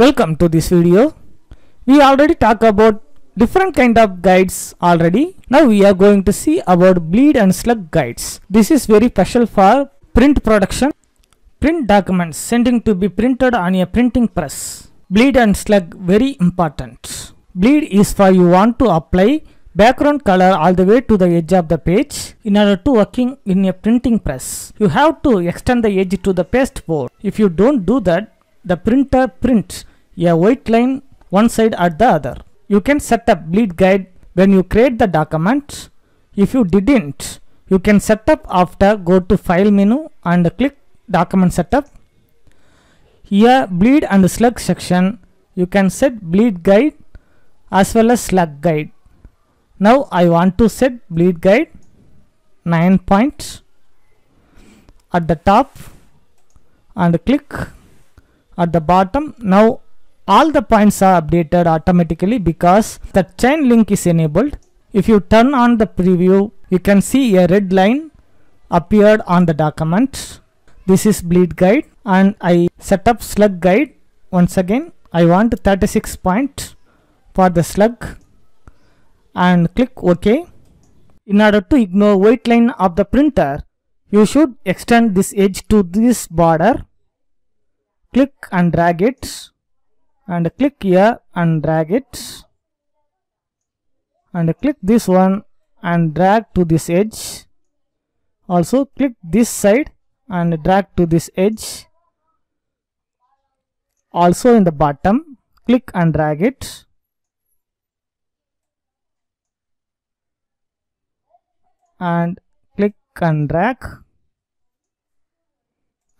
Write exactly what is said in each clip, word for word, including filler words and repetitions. Welcome to this video. We already talked about different kind of guides already. Now we are going to see about bleed and slug guides. This is very special for print production, print documents sending to be printed on a printing press. Bleed and slug very important. Bleed is for you want to apply background color all the way to the edge of the page. In order to working in a printing press, you have to extend the edge to the pasteboard. If you don't do that, the printer prints a white line one side or the other. You can set up bleed guide when you create the document. If you didn't, you can set up after go to file menu and click document setup. Here bleed and slug section, you can set bleed guide as well as slug guide. Now I want to set bleed guide nine points at the top and click at the bottom. Now all the points are updated automatically because the chain link is enabled. If you turn on the preview, you can see a red line appeared on the document. This is bleed guide, and I set up slug guide. Once again, I want thirty-six points for the slug and click OK. In order to ignore white line of the printer, you should extend this edge to this border. Click and drag it, and click here and drag it, and click this one and drag to this edge. Also click this side and drag to this edge. Also in the bottom, click and drag it. And click and drag,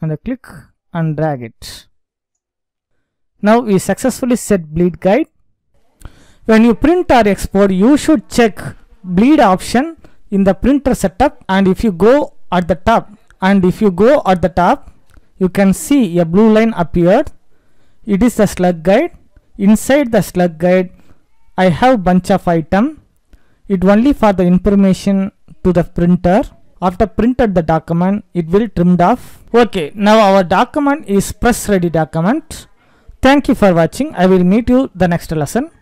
and click and drag it. Now we successfully set bleed guide. When you print or export, you should check bleed option in the printer setup, and if you go at the top and if you go at the top you can see a blue line appeared. It is the slug guide. Inside the slug guide I have bunch of item. It only for the information to the printer. After printed the document, it will trimmed off. Okay, now our document is press ready document. Thank you for watching. I will meet you the next lesson.